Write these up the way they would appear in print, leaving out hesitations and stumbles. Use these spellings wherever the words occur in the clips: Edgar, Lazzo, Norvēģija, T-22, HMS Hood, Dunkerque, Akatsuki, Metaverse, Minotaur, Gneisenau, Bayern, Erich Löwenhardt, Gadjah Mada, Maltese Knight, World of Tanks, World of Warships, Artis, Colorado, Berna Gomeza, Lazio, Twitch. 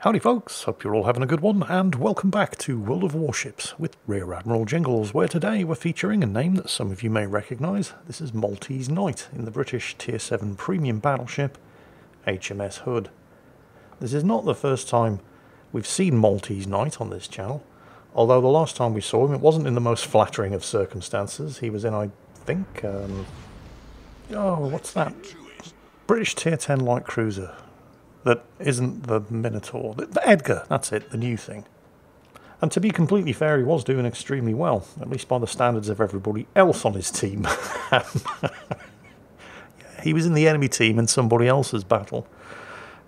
Howdy folks, hope you're all having a good one, and welcome back to World of Warships with Rear Admiral Jingles, where today we're featuring a name that some of you may recognise. This is Maltese Knight in the British Tier 7 premium battleship HMS Hood. This is not the first time we've seen Maltese Knight on this channel, although the last time we saw him it wasn't in the most flattering of circumstances. He was in, I think, what's that? British Tier 10 light cruiser. That isn't the Minotaur. The Edgar, that's it, the new thing. And to be completely fair, he was doing extremely well, at least by the standards of everybody else on his team. He was in the enemy team in somebody else's battle.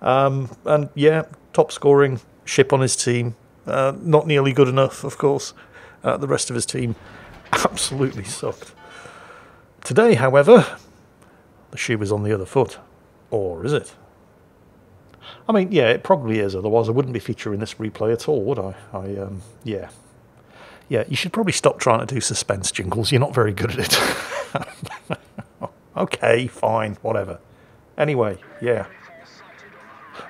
And yeah, top scoring ship on his team. Not nearly good enough, of course. The rest of his team absolutely sucked. Today, however, the shoe is on the other foot. Or is it? I mean, yeah, it probably is, otherwise I wouldn't be featuring this replay at all, would I? Yeah, you should probably stop trying to do suspense, Jingles. You're not very good at it. Okay, fine, whatever. Anyway, yeah.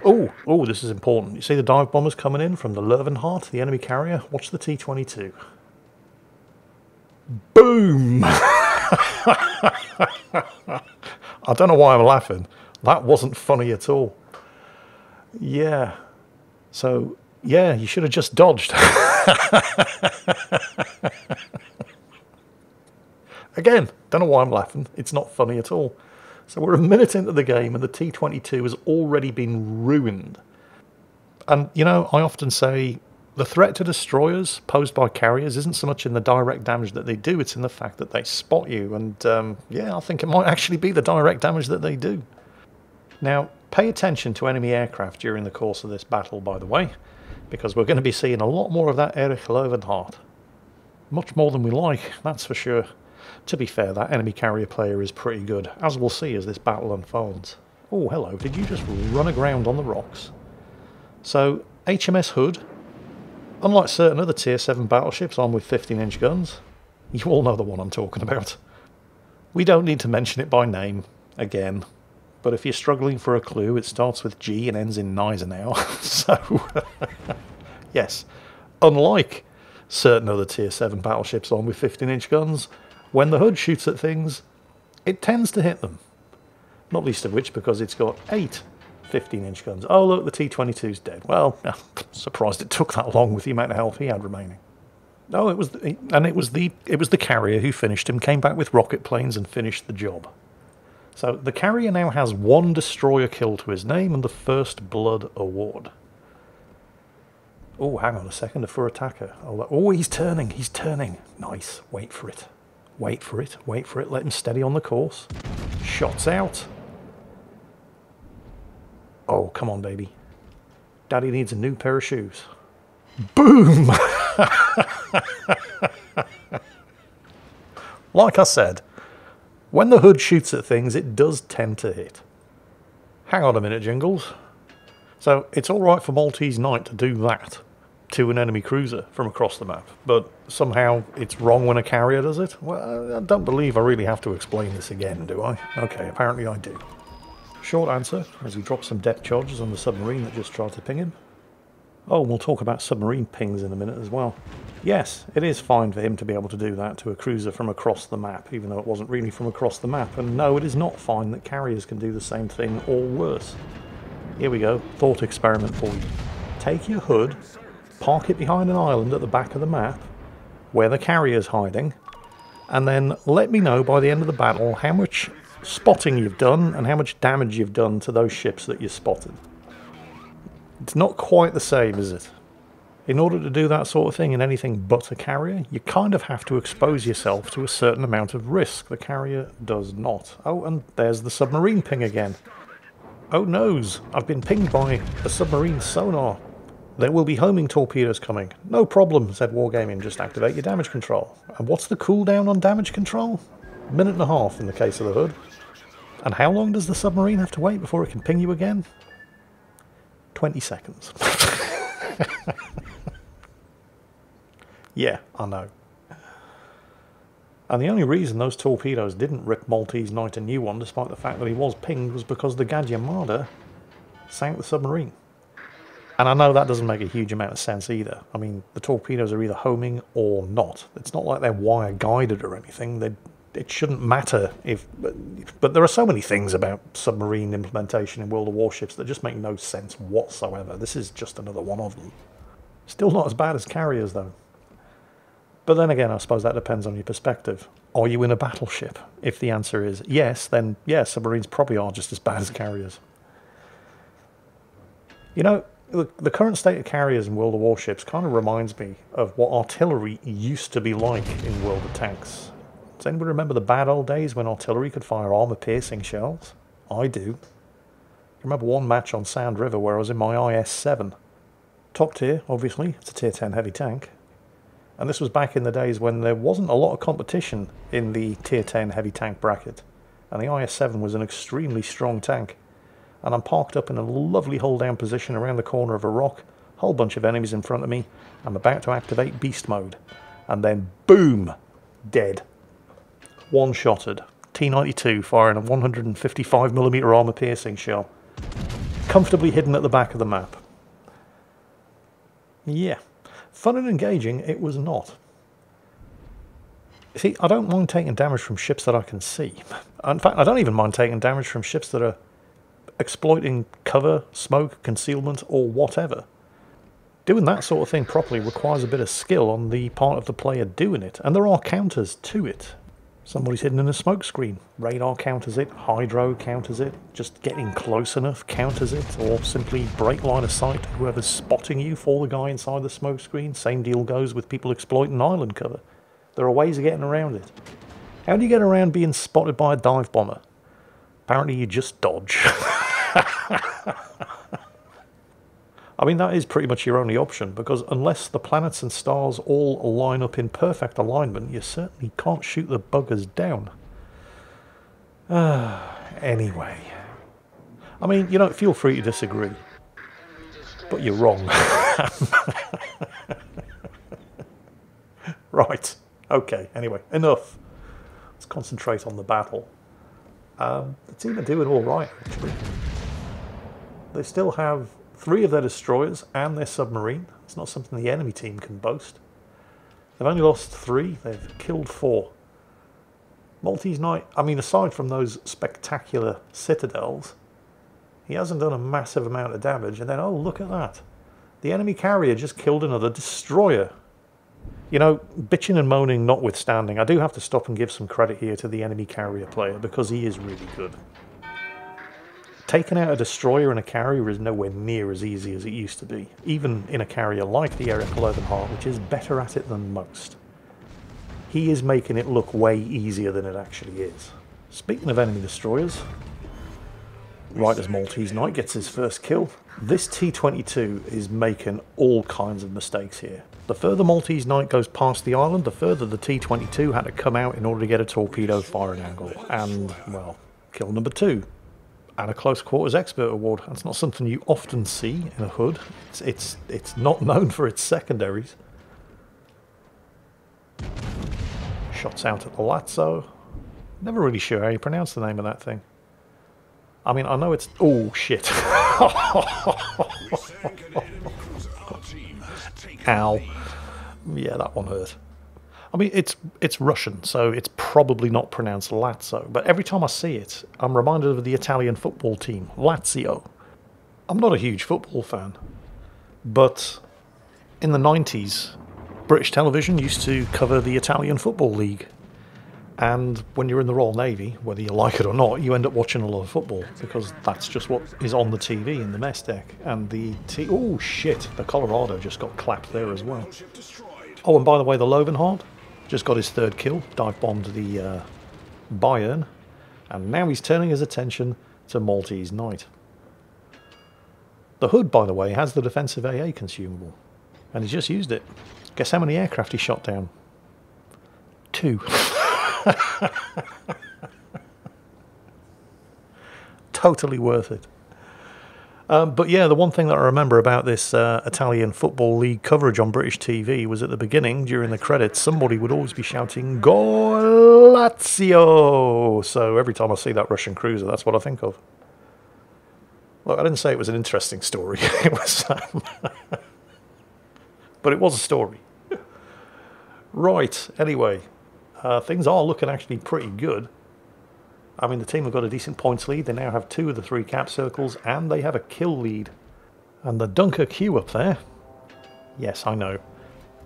Oh, this is important. You see the dive bombers coming in from the Löwenhardt, the enemy carrier? Watch the T-22. Boom! I don't know why I'm laughing. That wasn't funny at all. Yeah, so, yeah, you should have just dodged. Again, don't know why I'm laughing. It's not funny at all. So we're a minute into the game and the T-22 has already been ruined. And, you know, I often say the threat to destroyers posed by carriers isn't so much in the direct damage that they do, it's in the fact that they spot you. And, yeah, I think it might actually be the direct damage that they do. Now, pay attention to enemy aircraft during the course of this battle, by the way, because we're going to be seeing a lot more of that Erich Löwenhardt. Much more than we like, that's for sure. To be fair, that enemy carrier player is pretty good, as we'll see as this battle unfolds. Oh, hello, did you just run aground on the rocks? So, HMS Hood, unlike certain other Tier 7 battleships armed with 15-inch guns, you all know the one I'm talking about. We don't need to mention it by name, again. But if you're struggling for a clue, it starts with G and ends in Gneisenau. So, yes, unlike certain other Tier 7 battleships armed with 15-inch guns, when the Hood shoots at things, it tends to hit them. Not least of which because it's got 8 15-inch guns. Oh, look, the T-22's dead. Well, I'm surprised it took that long with the amount of health he had remaining. No, it was the carrier who finished him, came back with rocket planes and finished the job. So the carrier now has 1 destroyer kill to his name and the First Blood award. Oh, hang on a second, a fur attacker. Oh, he's turning. Nice, wait for it. Let him steady on the course. Shots out. Oh, come on, baby. Daddy needs a new pair of shoes. Boom! Like I said, when the Hood shoots at things, it does tend to hit. Hang on a minute, Jingles. So it's all right for Maltese Knight to do that to an enemy cruiser from across the map, but somehow it's wrong when a carrier does it? Well, I don't believe I really have to explain this again, do I? Okay, apparently I do. Short answer, as he drops some depth charges on the submarine that just tried to ping him. Oh, and we'll talk about submarine pings in a minute as well. Yes, it is fine for him to be able to do that to a cruiser from across the map, even though it wasn't really from across the map. And no, it is not fine that carriers can do the same thing or worse. Here we go, thought experiment for you. Take your Hood, park it behind an island at the back of the map, where the carrier's hiding, and then let me know by the end of the battle how much spotting you've done and how much damage you've done to those ships that you spotted. It's not quite the same, is it? In order to do that sort of thing in anything but a carrier, you kind of have to expose yourself to a certain amount of risk. The carrier does not. Oh, and there's the submarine ping again. Oh noes, I've been pinged by a submarine sonar. There will be homing torpedoes coming. No problem, said Wargaming, just activate your damage control. And what's the cooldown on damage control? A minute and a half in the case of the Hood. And how long does the submarine have to wait before it can ping you again? 20 seconds. Yeah, I know. And the only reason those torpedoes didn't rip Maltese Knight a new one, despite the fact that he was pinged, was because the Gadjah Mada sank the submarine. And I know that doesn't make a huge amount of sense either. I mean, the torpedoes are either homing or not. It's not like they're wire guided or anything. It shouldn't matter if... But there are so many things about submarine implementation in World of Warships that just make no sense whatsoever. This is just another one of them. Still not as bad as carriers, though. But then again, I suppose that depends on your perspective. Are you in a battleship? If the answer is yes, then yes, submarines probably are just as bad as carriers. You know, the current state of carriers in World of Warships kind of reminds me of what artillery used to be like in World of Tanks. Does anybody remember the bad old days when artillery could fire armour-piercing shells? I do. I remember one match on Sound River where I was in my IS-7. Top tier, obviously. It's a tier 10 heavy tank. And this was back in the days when there wasn't a lot of competition in the tier 10 heavy tank bracket. And the IS-7 was an extremely strong tank. And I'm parked up in a lovely hold-down position around the corner of a rock, whole bunch of enemies in front of me. I'm about to activate beast mode. And then, boom! Dead. One-shotted. T-92 firing a 155mm armour-piercing shell. Comfortably hidden at the back of the map. Yeah. Fun and engaging, it was not. See, I don't mind taking damage from ships that I can see. In fact, I don't even mind taking damage from ships that are exploiting cover, smoke, concealment, or whatever. Doing that sort of thing properly requires a bit of skill on the part of the player doing it, and there are counters to it. Somebody's hidden in a smoke screen. Radar counters it, hydro counters it, just getting close enough counters it, or simply break line of sight to whoever's spotting you for the guy inside the smoke screen. Same deal goes with people exploiting island cover. There are ways of getting around it. How do you get around being spotted by a dive bomber? Apparently you just dodge. I mean, that is pretty much your only option, because unless the planets and stars all line up in perfect alignment, you certainly can't shoot the buggers down. Anyway. I mean, you know, feel free to disagree. But you're wrong. Right. Okay, anyway, enough. Let's concentrate on the battle. The team are doing all right, actually. They still have... 3 of their destroyers and their submarine. It's not something the enemy team can boast. They've only lost 3. They've killed 4. Maltese Knight, I mean, aside from those spectacular citadels, he hasn't done a massive amount of damage. And then, oh, look at that. The enemy carrier just killed another destroyer. You know, bitching and moaning notwithstanding, I do have to stop and give some credit here to the enemy carrier player, because he is really good. Taking out a destroyer and a carrier is nowhere near as easy as it used to be, even in a carrier like the Erich Löwenhardt, which is better at it than most. He is making it look way easier than it actually is. Speaking of enemy destroyers, right as Maltese Knight gets his first kill, this T-22 is making all kinds of mistakes here. The further Maltese Knight goes past the island, the further the T-22 had to come out in order to get a torpedo firing angle. And, well, kill number 2. And a Close Quarters Expert Award. That's not something you often see in a Hood. It's not known for its secondaries. Shots out at the Lazzo. Never really sure how you pronounce the name of that thing. I mean, I know it's... Oh, shit. Ow. Yeah, that one hurt. I mean, it's Russian, so it's probably not pronounced Lazzo. But every time I see it, I'm reminded of the Italian football team, Lazio. I'm not a huge football fan, but in the 90s, British television used to cover the Italian Football League. And when you're in the Royal Navy, whether you like it or not, you end up watching a lot of football, because that's just what is on the TV in the mess deck. And oh, shit, the Colorado just got clapped there as well. Oh, and by the way, the Löwenhardt just got his 3rd kill, dive-bombed the Bayern, and now he's turning his attention to Maltese Knight. The Hood, by the way, has the defensive AA consumable, and he's just used it. Guess how many aircraft he shot down? 2. Totally worth it. But yeah, the one thing that I remember about this Italian Football League coverage on British TV was at the beginning, during the credits, somebody would always be shouting, "Go Lazio!" So every time I see that Russian cruiser, that's what I think of. Look, I didn't say it was an interesting story. It was, but it was a story. Right, anyway, things are looking actually pretty good. I mean, the team have got a decent points lead. They now have 2 of the 3 cap circles, and they have a kill lead. And the Dunkerque up there, yes, I know,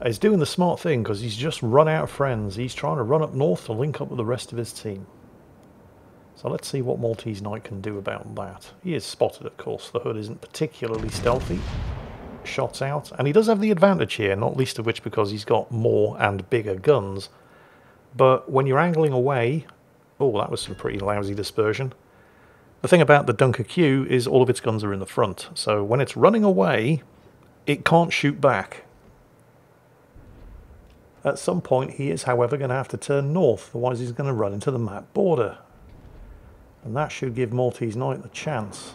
is doing the smart thing because he's just run out of friends. He's trying to run up north to link up with the rest of his team. So let's see what Maltese Knight can do about that. He is spotted, of course. The Hood isn't particularly stealthy. Shots out. And he does have the advantage here, not least of which because he's got more and bigger guns. But when you're angling away... Oh, that was some pretty lousy dispersion. The thing about the Dunkerque is all of its guns are in the front. So when it's running away, it can't shoot back. At some point, he is, however, going to have to turn north. Otherwise, he's going to run into the map border. And that should give Maltese Knight the chance.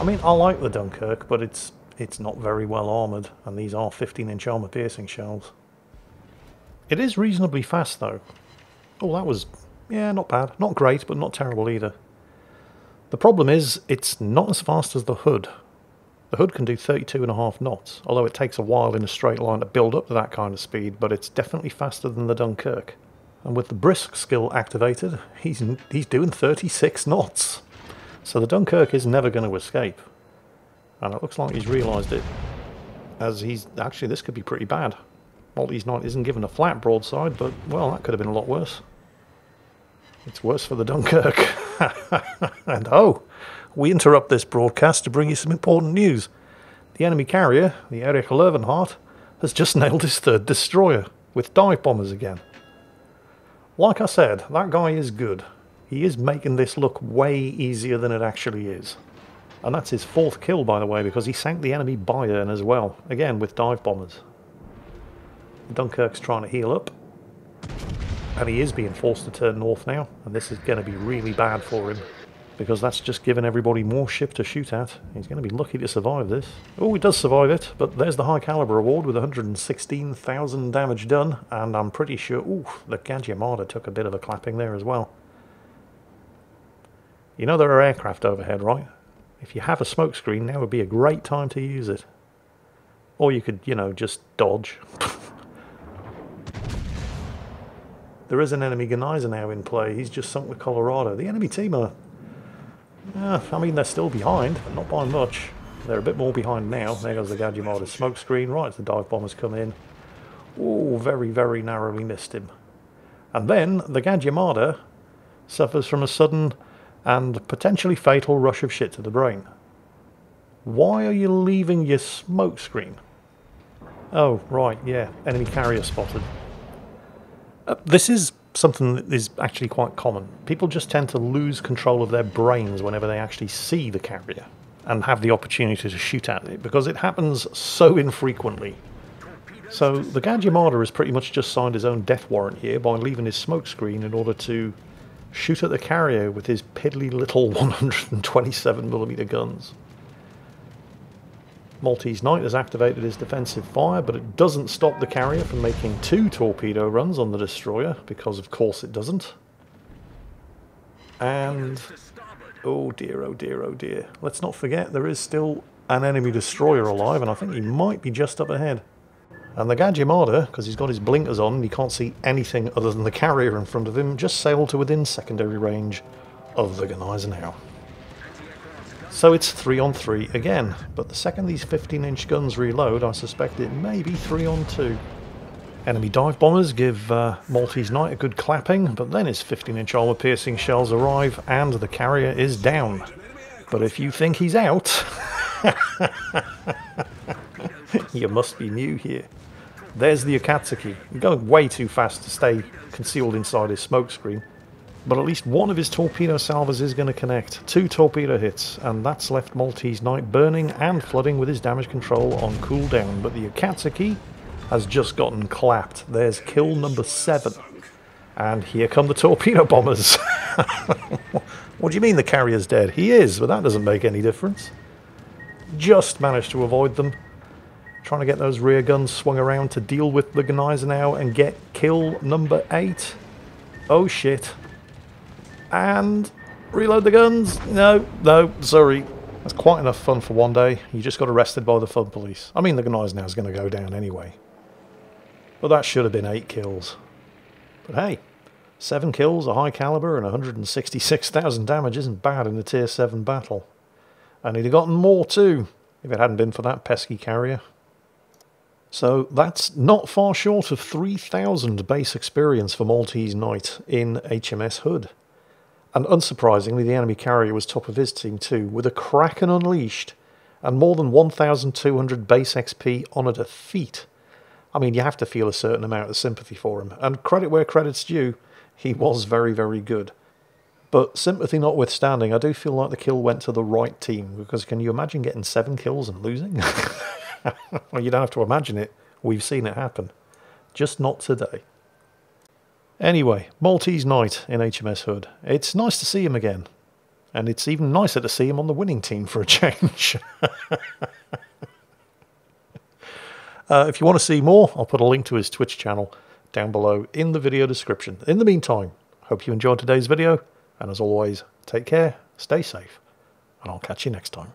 I mean, I like the Dunkerque, but it's not very well armoured, and these are 15-inch armour-piercing shells. It is reasonably fast, though. Oh, that was, yeah, not bad. Not great, but not terrible either. The problem is, it's not as fast as the Hood. The Hood can do 32.5 knots, although it takes a while in a straight line to build up to that kind of speed, but it's definitely faster than the Dunkerque. And with the brisk skill activated, he's doing 36 knots. So the Dunkerque is never going to escape. And it looks like he's realised it. As he's... Actually, this could be pretty bad. Maltese Knight isn't given a flat broadside, but, well, that could have been a lot worse. It's worse for the Dunkerque. And, oh, we interrupt this broadcast to bring you some important news. The enemy carrier, the Erich Löwenhardt, has just nailed his 3rd destroyer with dive bombers again. Like I said, that guy is good. He is making this look way easier than it actually is. And that's his 4th kill, by the way, because he sank the enemy Bayern as well, again with dive bombers. The Dunkerque's trying to heal up. And he is being forced to turn north now, and this is going to be really bad for him, because that's just giving everybody more ship to shoot at. He's going to be lucky to survive this. Oh, he does survive it, but there's the high caliber award with 116,000 damage done, and I'm pretty sure... Ooh, the Gadjah Mada took a bit of a clapping there as well. You know there are aircraft overhead, right? If you have a smoke screen, now would be a great time to use it. Or you could, you know, just dodge. There is an enemy Gneisenau in play. He's just sunk the Colorado. The enemy team are... I mean, they're still behind, but not by much. They're a bit more behind now. There goes the Gadjah Mada smoke screen. Right as the dive bombers come in. Oh, very, very narrowly missed him. And then the Gadjah Mada suffers from a sudden and potentially fatal rush of shit to the brain. Why are you leaving your smoke screen? Oh, right, yeah. Enemy carrier spotted. This is... something that is actually quite common. People just tend to lose control of their brains whenever they actually see the carrier and have the opportunity to shoot at it, because it happens so infrequently. So the Gadjah Mada has pretty much just signed his own death warrant here by leaving his smoke screen in order to shoot at the carrier with his piddly little 127mm guns. Maltese Knight has activated his defensive fire, but it doesn't stop the carrier from making 2 torpedo runs on the destroyer, because of course it doesn't. And... oh dear, oh dear, oh dear. Let's not forget there is still an enemy destroyer alive, and I think he might be just up ahead. And the Gadjah Mada, because he's got his blinkers on and he can't see anything other than the carrier in front of him, just sailed to within secondary range of the Gneisenau. So it's 3-on-3 again, but the second these 15-inch guns reload, I suspect it may be 3-on-2. Enemy dive bombers give Maltese Knight a good clapping, but then his 15-inch armour-piercing shells arrive and the carrier is down. But if you think he's out, you must be new here. There's the Akatsuki, going way too fast to stay concealed inside his smoke screen. But at least one of his torpedo salvers is going to connect. 2 torpedo hits, and that's left Maltese Knight burning and flooding with his damage control on cooldown. But the Akatsuki has just gotten clapped. There's kill number 7. And here come the torpedo bombers. What do you mean the carrier's dead? He is, but that doesn't make any difference. Just managed to avoid them. Trying to get those rear guns swung around to deal with the Gneisenau and get kill number 8. Oh shit. And Reload the guns. No, no, sorry. That's quite enough fun for one day. You just got arrested by the fun police. I mean, the Gneisenau is going to go down anyway. But that should have been 8 kills. But hey, 7 kills, a high caliber, and 166,000 damage isn't bad in a tier 7 battle. And he'd have gotten more too, if it hadn't been for that pesky carrier. So that's not far short of 3,000 base experience for Maltese Knight in HMS Hood. And unsurprisingly, the enemy carrier was top of his team too, with a Kraken unleashed and more than 1,200 base XP on a defeat. I mean, you have to feel a certain amount of sympathy for him, and credit where credit's due, he was very, very good. But sympathy notwithstanding, I do feel like the kill went to the right team, because can you imagine getting 7 kills and losing? Well, you don't have to imagine it. We've seen it happen. Just not today. Anyway, Maltese Knight in HMS Hood. It's nice to see him again. And it's even nicer to see him on the winning team for a change. If you want to see more, I'll put a link to his Twitch channel down below in the video description. In the meantime, hope you enjoyed today's video. And as always, take care, stay safe, and I'll catch you next time.